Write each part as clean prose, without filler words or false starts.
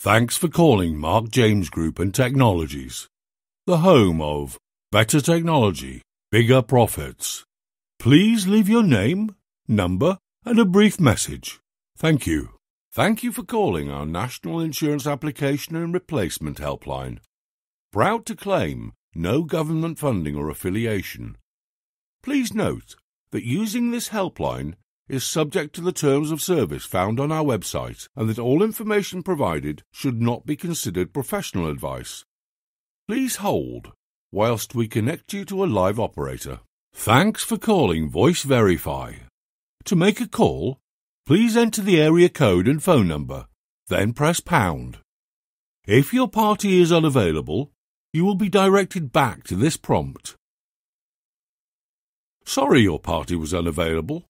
Thanks for calling Mark James Group and Technologies, the home of better technology, bigger profits. Please leave your name, number, and a brief message. Thank you. Thank you for calling our National Insurance Application and Replacement Helpline. Proud to claim no government funding or affiliation. Please note that using this helpline is subject to the terms of service found on our website and that all information provided should not be considered professional advice. Please hold whilst we connect you to a live operator. Thanks for calling Voice Verify. To make a call, please enter the area code and phone number, then press pound. If your party is unavailable, you will be directed back to this prompt. Sorry your party was unavailable.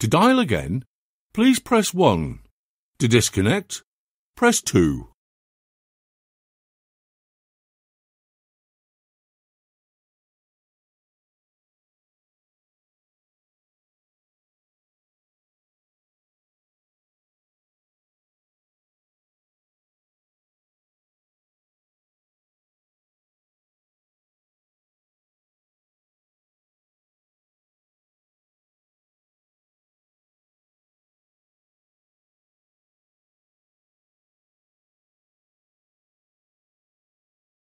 To dial again, please press 1. To disconnect, press 2.